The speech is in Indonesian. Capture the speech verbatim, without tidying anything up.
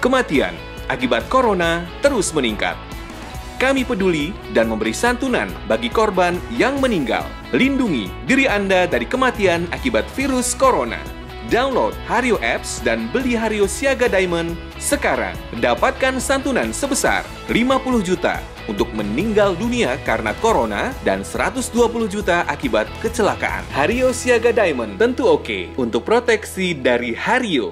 Kematian akibat corona terus meningkat. Kami peduli dan memberi santunan bagi korban yang meninggal. Lindungi diri Anda dari kematian akibat virus corona. Download Hario Apps dan beli Hario Siaga Diamond sekarang. Dapatkan santunan sebesar lima puluh juta untuk meninggal dunia karena corona dan seratus dua puluh juta akibat kecelakaan. Hario Siaga Diamond tentu oke untuk proteksi dari Hario.